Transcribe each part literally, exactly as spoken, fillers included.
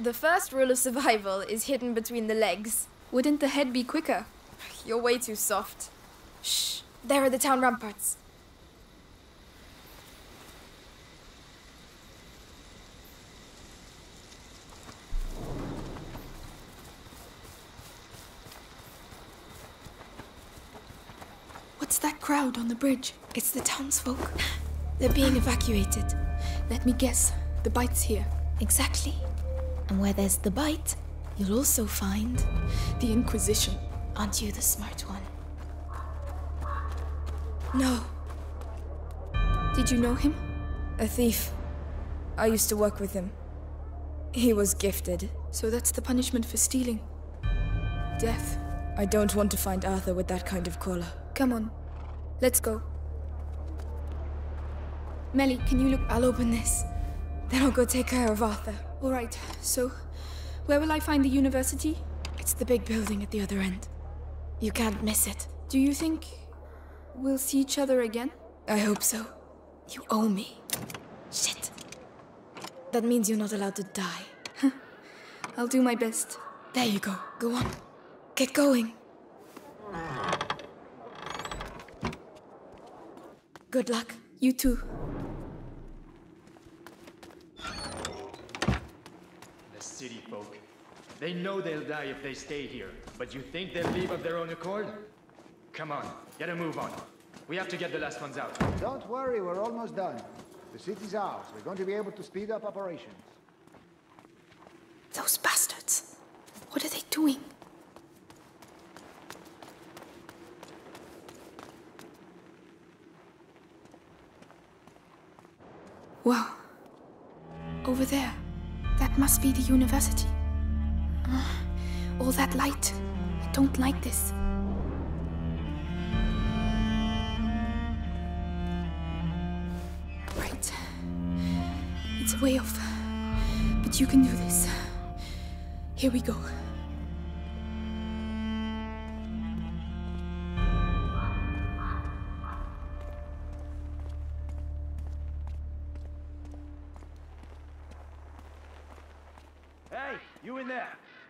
The first rule of survival is hidden between the legs. Wouldn't the head be quicker? You're way too soft. Shh, there are the town ramparts. What's that crowd on the bridge? It's the townsfolk. They're being evacuated. Let me guess, the bite's here. Exactly. And where there's the bite, you'll also find the Inquisition. Aren't you the smart one? No. Did you know him? A thief. I used to work with him. He was gifted. So that's the punishment for stealing? Death. I don't want to find Arthur with that kind of collar. Come on. Let's go. Melie, can you look? I'll open this. Then I'll go take care of Arthur. All right, so where will I find the university? It's the big building at the other end. You can't miss it. Do you think we'll see each other again? I hope so. You owe me. Shit. That means you're not allowed to die. I'll do my best. There you go. Go on. Get going. Good luck. You too. City folk. They know they'll die if they stay here, but you think they'll leave of their own accord? Come on, get a move on. We have to get the last ones out. Don't worry, we're almost done. The city's ours. We're going to be able to speed up operations. Those bastards. What are they doing? Wow. Over there. That must be the university. Uh, all that light. I don't like this. Right. It's way off. But you can do this. Here we go.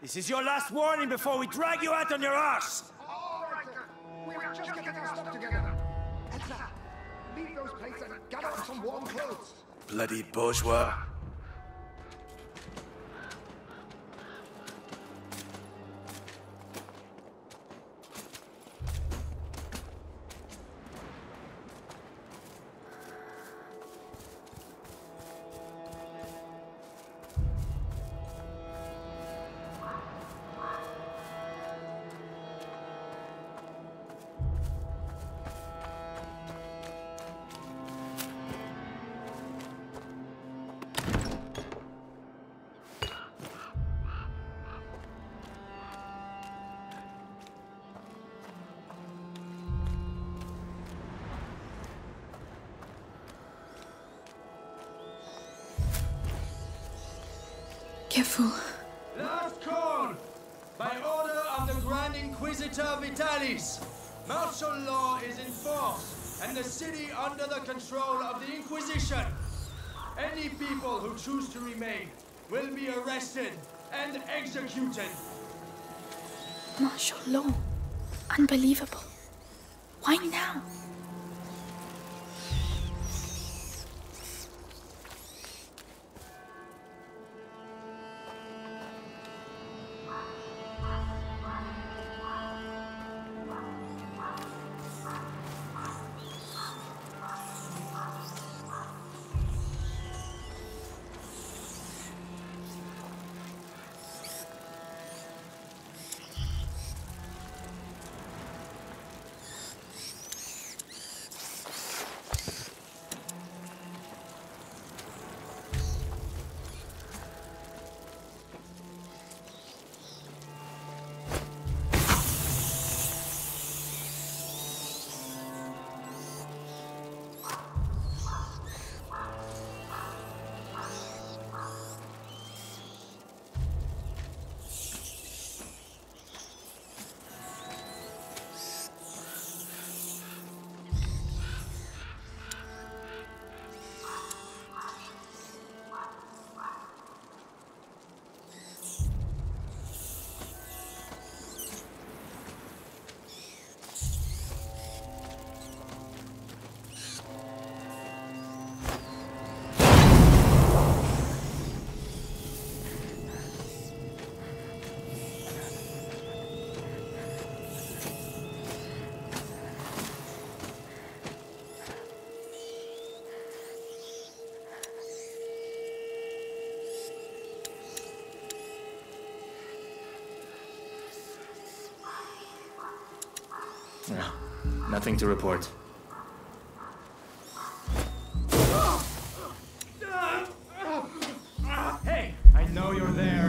This is your last warning before we drag you out on your arse! All right, we were just getting our stuff together. Elsa, leave those plates and gather up some warm clothes. Bloody bourgeois. Careful. Last call! By order of the Grand Inquisitor Vitalis, martial law is in force and the city under the control of the Inquisition. Any people who choose to remain will be arrested and executed. Martial law? Unbelievable. Why now? now. Nothing to report. Hey, I know you're there.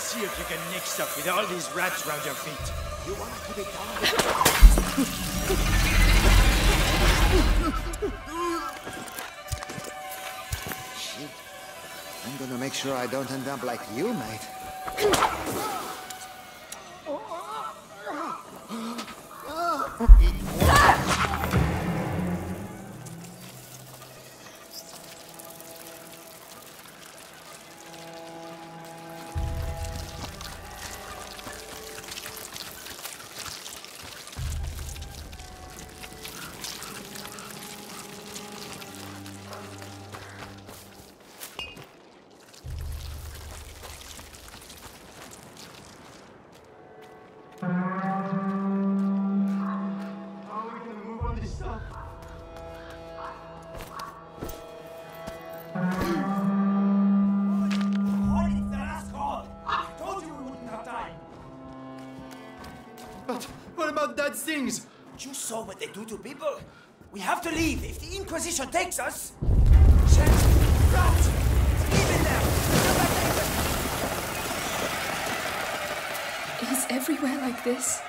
See if you can nick stuff with all these rats around your feet. You wanna keep it down? Shit. I'm gonna make sure I don't end up like you, mate. Things. You saw what they do to people. We have to leave. If the Inquisition takes us... Chance, rats! Leave it there! Is everywhere like this?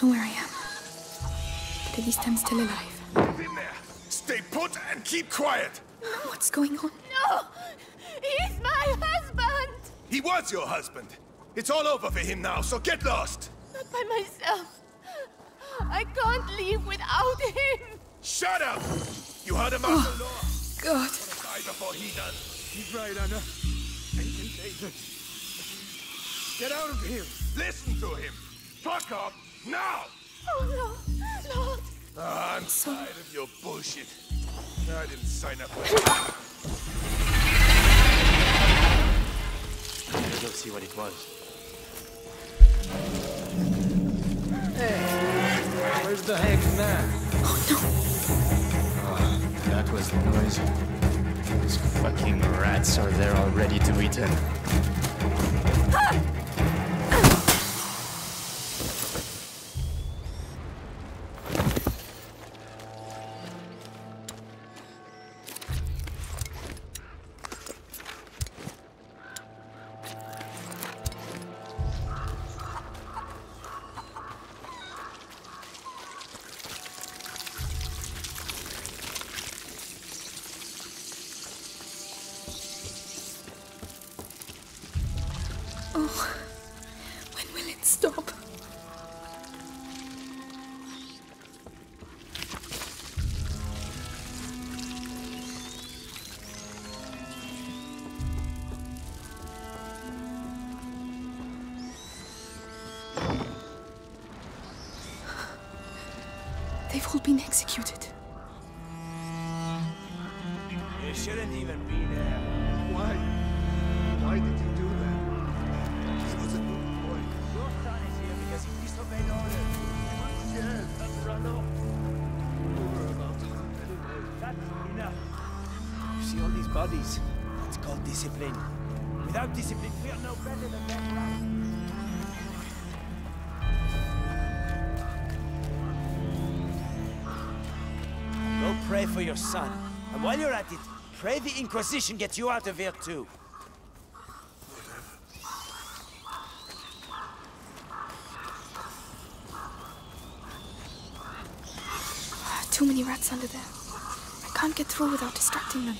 Where I am, but at least I'm still alive. Move in there. Stay put and keep quiet. What's going on? No! He's my husband! He was your husband. It's all over for him now, so get lost! Not by myself. I can't leave without him! Shut up! You heard about oh, the law! God! Die before he does. He's right, Anna. I can take this. Get out of here! Listen to him! Fuck off! Now! Oh, no! Lord! Oh, I'm tired of your bullshit. I didn't sign up for it. I don't see what it was. Hey! Where's the heck now? Oh, no! Oh, that was the noise. Those fucking rats are there already to eat him. Ah! They've all been executed. You shouldn't even be there. Why? Why did you do that? He was a good boy. Your son is here because he disobeyed orders. He wants to yes. run off. We were about to run anyway. That's enough. You see all these bodies? That's called discipline. Without discipline, we are no better than that rat. Pray for your son. And while you're at it, pray the Inquisition gets you out of here too. Too many rats under there. I can't get through without distracting them.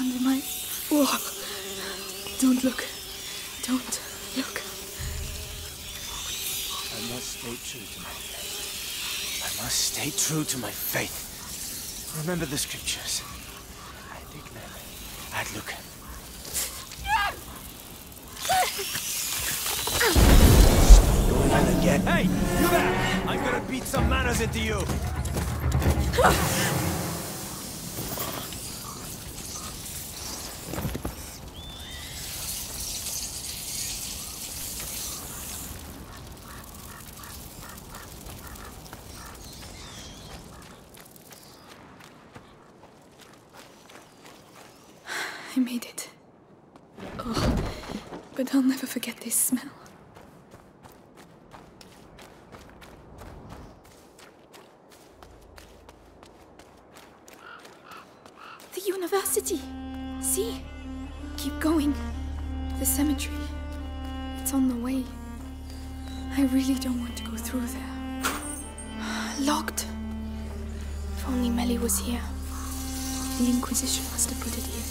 Under my... Whoa! Don't look. Don't look. I must stay true to my faith. I must stay true to my faith. Remember the scriptures. Ad ignem, ad lucem. Stop doing that again. Hey! You there! I'm gonna beat some manners into you! I made it. Oh, but I'll never forget this smell. University. See? Keep going. The cemetery. It's on the way. I really don't want to go through there. Locked. If only Melie was here. The Inquisition must have put it here.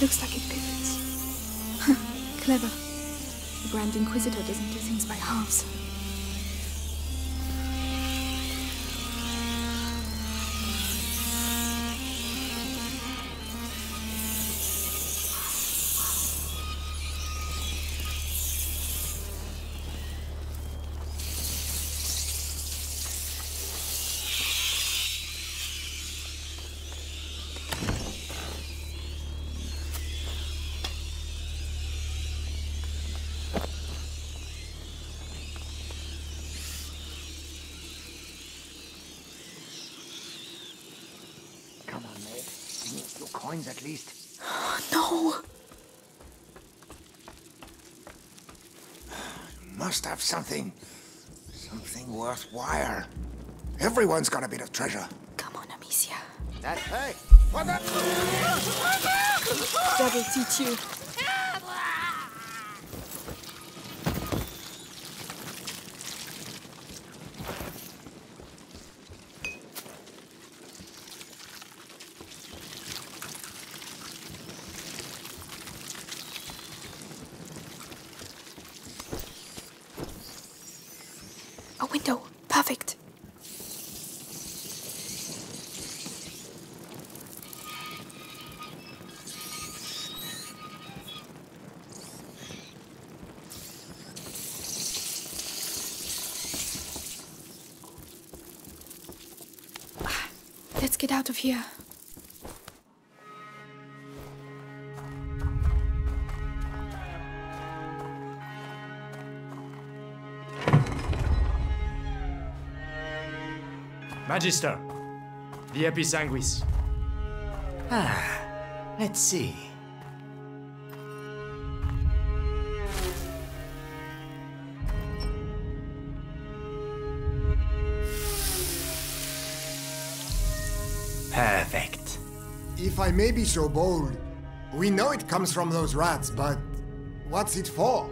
Looks like it pivots. Clever. The Grand Inquisitor doesn't do things by halves. At least. No! You must have something. Something worthwhile. Everyone's got a bit of treasure. Come on, Amicia. That, hey! What the? That'll teach you. Let's get out of here. Magister, the Episanguis. Ah, let's see. Perfect. If I may be so bold, we know it comes from those rats, but what's it for?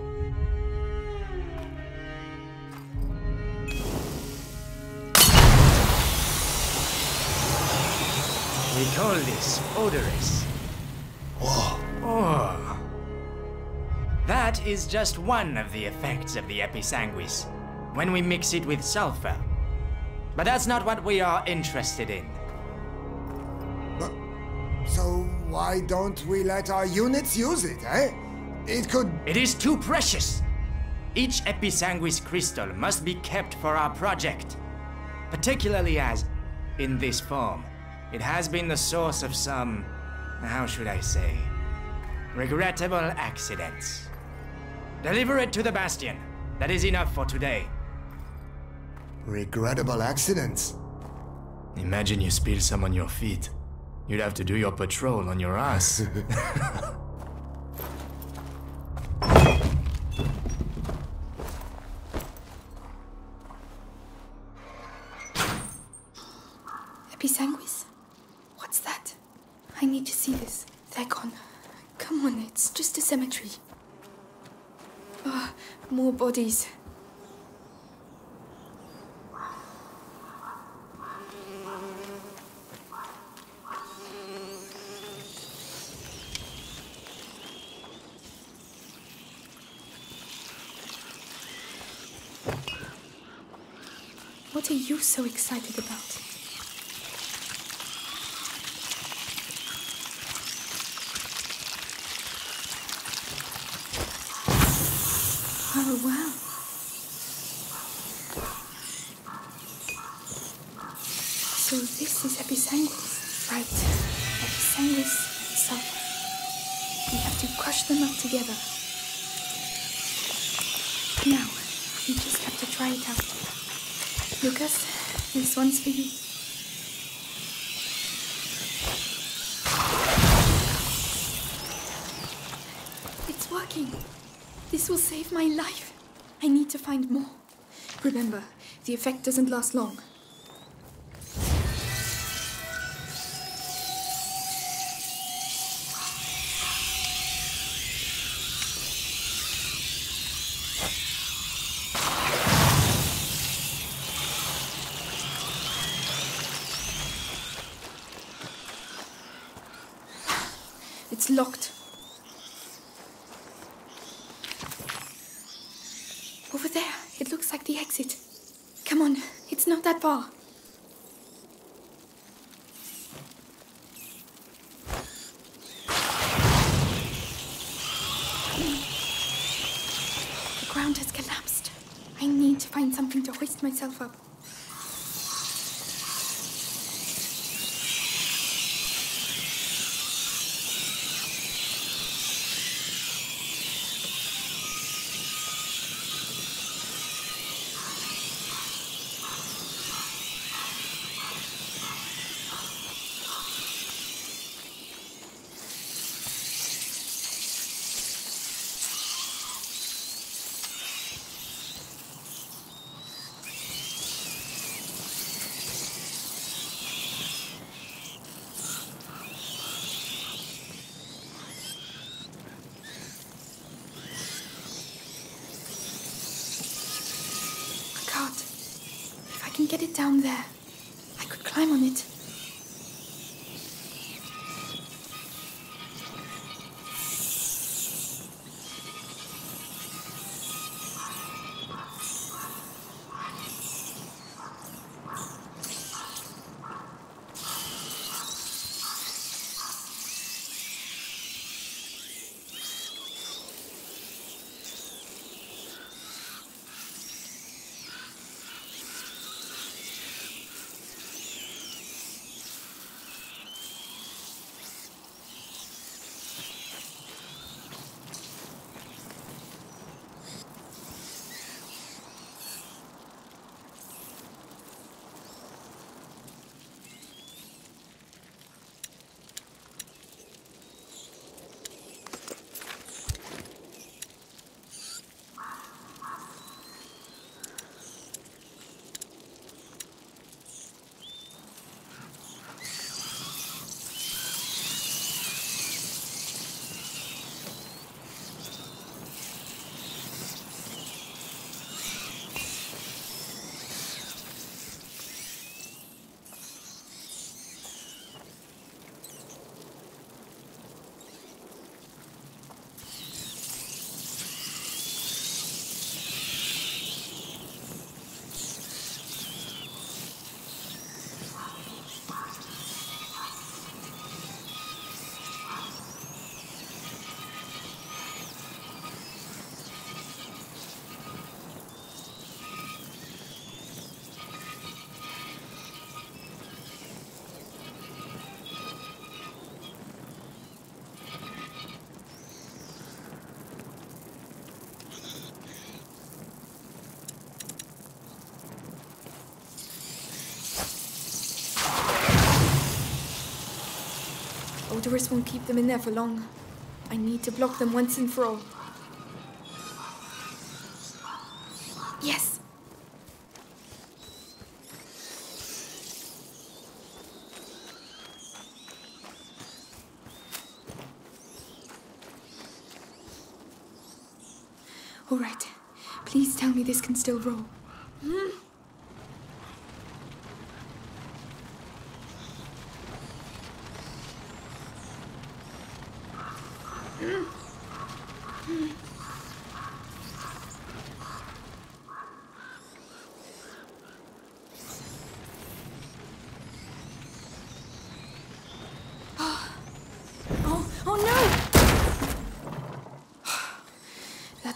We call this odorous. Whoa. Oh. That is just one of the effects of the Episanguis, when we mix it with sulfur. But that's not what we are interested in. So why don't we let our units use it, eh? It could... It is too precious! Each Episanguis crystal must be kept for our project. Particularly as, in this form, it has been the source of some... how should I say... regrettable accidents. Deliver it to the Bastion. That is enough for today. Regrettable accidents? Imagine you spill some on your feet. You'd have to do your patrol on your ass. Episanguis? What's that? I need to see this. They're gone. Come on, it's just a cemetery. Oh, more bodies. What are you so excited about? Oh, wow. So this is Episanguis, right? Episanguis and sulfur. We have to crush them up together. Now, we just have to try it out. Lucas, this one's for you. It's working. This will save my life. I need to find more. Remember, the effect doesn't last long. It's locked. Over there. It looks like the exit. Come on. It's not that far. The ground has collapsed. I need to find something to hoist myself up. Get it down there. I could climb on it. Doris won't keep them in there for long. I need to block them once and for all. Yes! All right. Please tell me this can still roll. Hmm?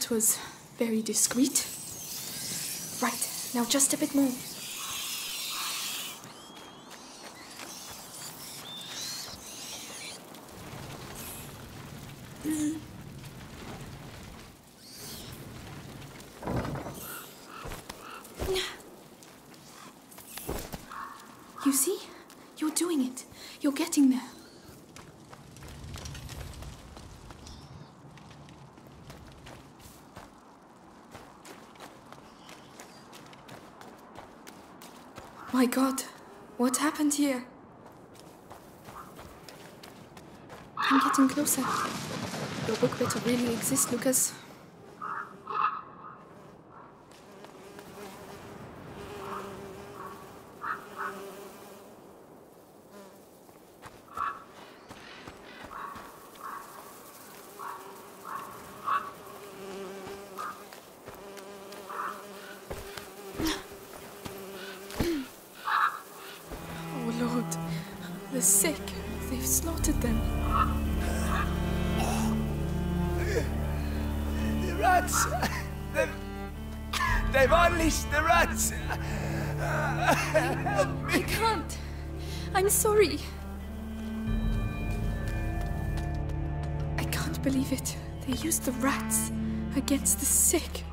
Was very discreet. Right, now just a bit more. Mm. You see? You're doing it. You're getting there. My God, what happened here? I'm getting closer. Your book better really exists, Lucas. sick. They've slaughtered them. The rats! They've... They've unleashed the rats! Help me! I can't. I'm sorry. I can't believe it. They used the rats against the sick.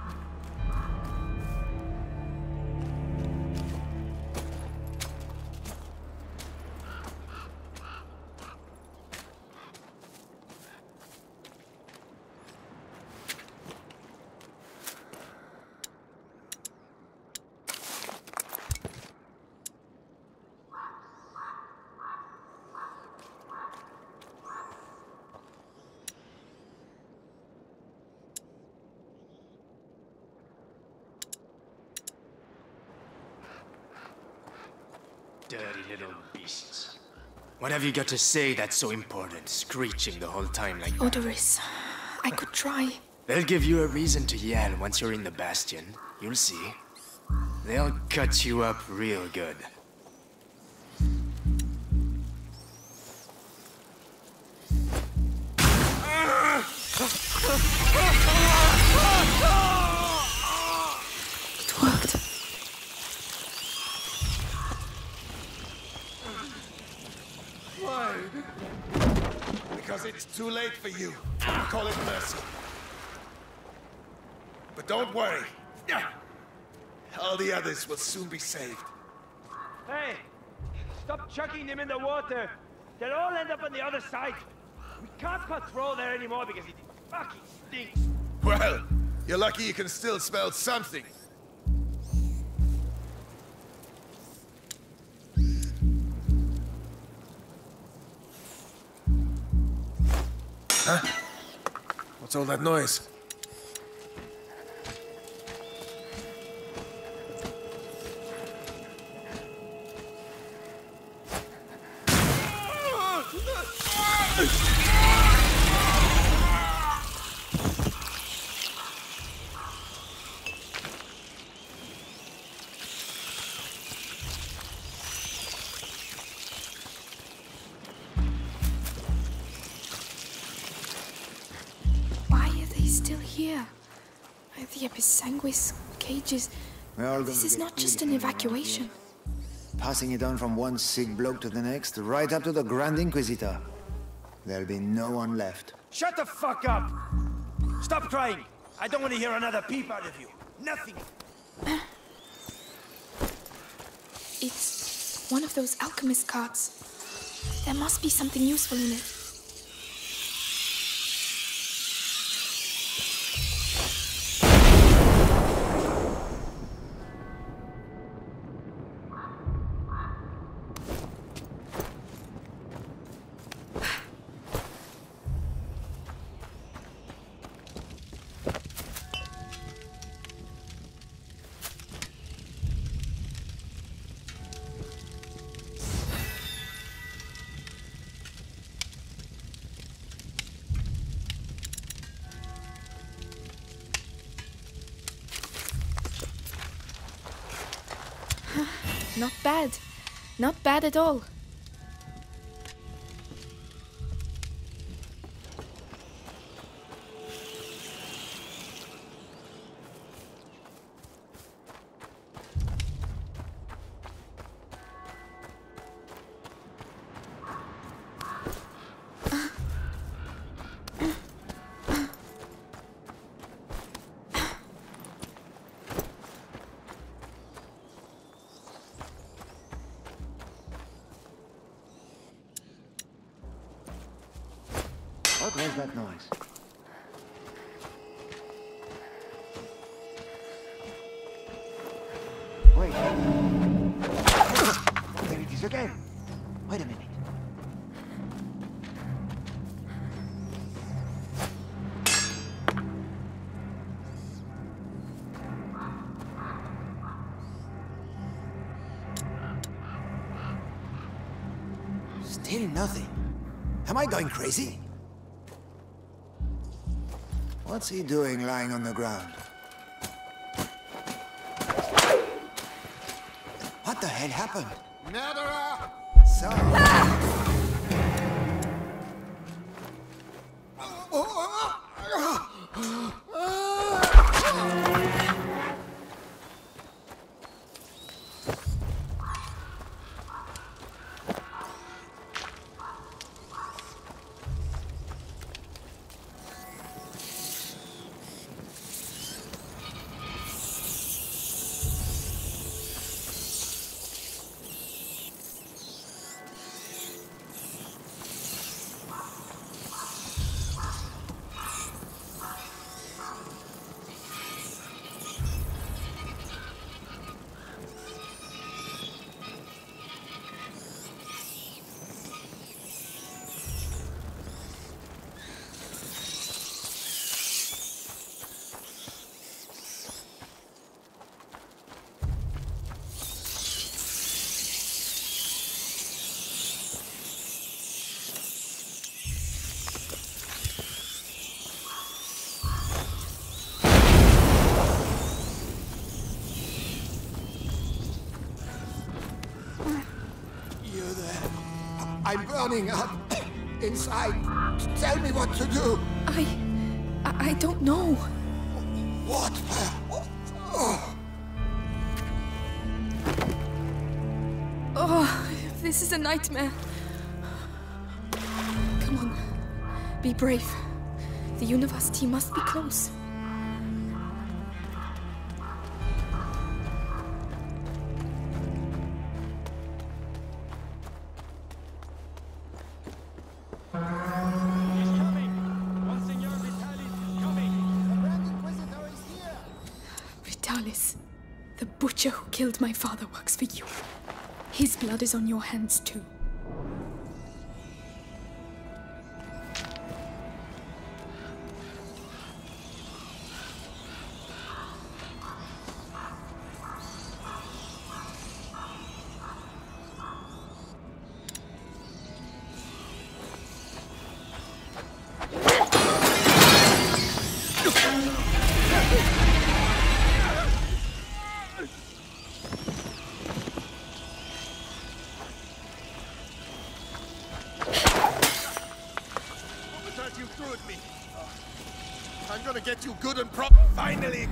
What have you got to say that's so important, screeching the whole time like that? Odoris, I could try. They'll give you a reason to yell once you're in the Bastion. You'll see. They'll cut you up real good. It worked. Because it's too late for you. I call it mercy. But don't worry. All the others will soon be saved. Hey! Stop chucking them in the water! They'll all end up on the other side! We can't patrol there anymore because it fucking stinks! Well, you're lucky you can still smell something. Huh? What's all that noise? The Episanguis cages. This is not just an evacuation. Passing it on from one sick bloke to the next, right up to the Grand Inquisitor. There'll be no one left. Shut the fuck up! Stop crying! I don't want to hear another peep out of you. Nothing! It's one of those alchemist carts. There must be something useful in it. Not bad. Not bad at all. What was that noise? Wait. There it is again. Wait a minute. Still nothing. Am I going crazy? What's he doing lying on the ground? What the hell happened? Never! So... Ah! I'm burning up inside. Tell me what to do. I... I don't know. What? Oh. Oh, this is a nightmare. Come on. Be brave. The university must be close. Killed my father works for you. His blood is on your hands too. Get you good and proper. Finally!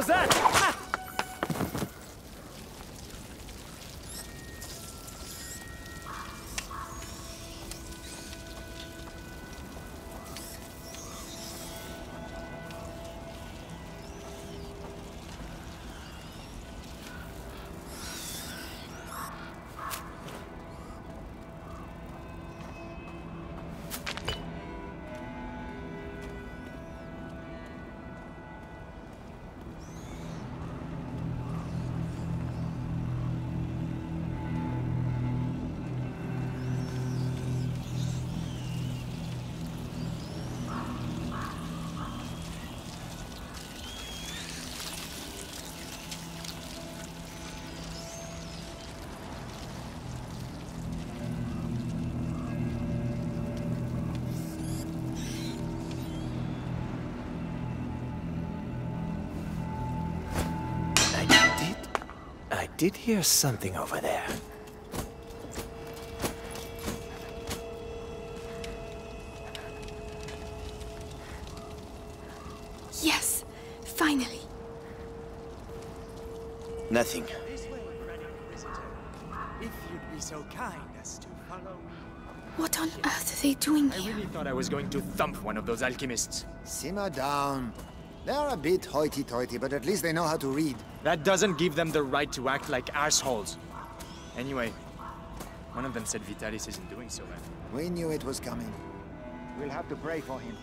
was that? Ah! I did hear something over there. Yes, finally. Nothing. This way, Grand Inquisitor. If you'd be so kind as to follow me. What on earth are they doing here? I really thought I was going to thump one of those alchemists. Simmer down. They're a bit hoity-toity, but at least they know how to read. That doesn't give them the right to act like assholes. Anyway, one of them said Vitalis isn't doing so well. We knew it was coming. We'll have to pray for him.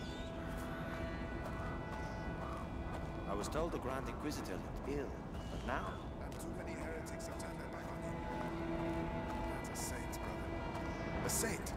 I was told the Grand Inquisitor looked ill, but now... And too many heretics have turned their back on him. That's a saint, brother. A saint!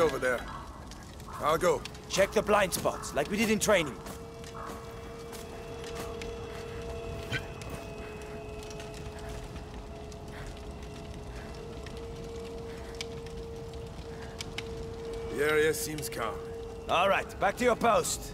Over there. I'll go. Check the blind spots, like we did in training. The area seems calm. All right, back to your post.